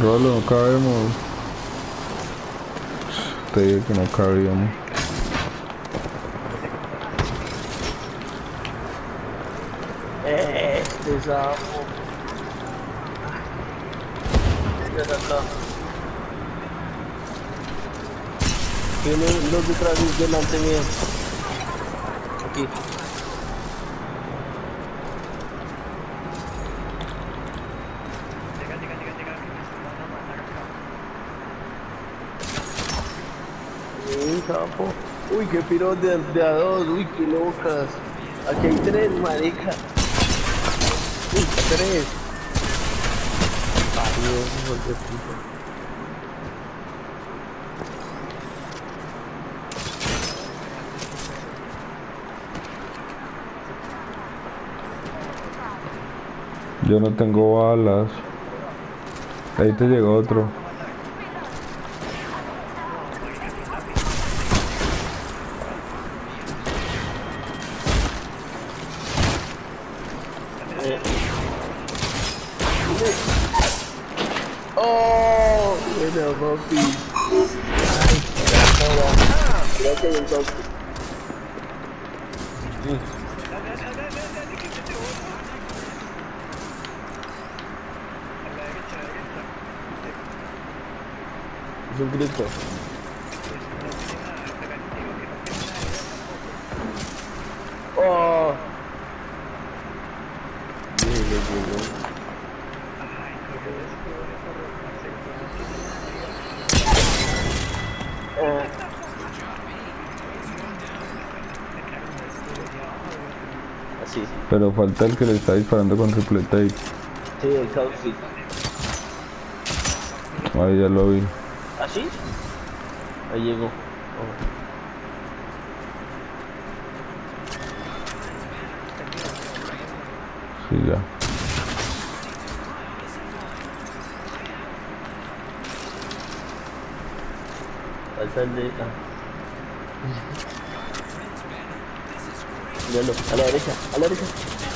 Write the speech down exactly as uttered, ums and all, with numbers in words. Rolo, no caemos. Te digo que no cabíamos. Eh, pesado. Tiene los detrás delante mío. Aquí. Capo. Uy, qué piros de, de a dos, uy, qué locas. Aquí hay tres, marica. Uy, tres. Ay, Dios, qué puto. Yo no tengo balas. Ahí te llegó otro. Oh, bueno, papi. Ay, creo que hay un toque. Es un grito. Oh. Sí. Pero falta el que le está disparando con triple tape. Sí, el Cauchy. Ahí ya lo vi. ¿Ah, sí? Ahí llegó. Oh. Sí, ya. Falta el de... Ah. Míralo, a la derecha, a la derecha.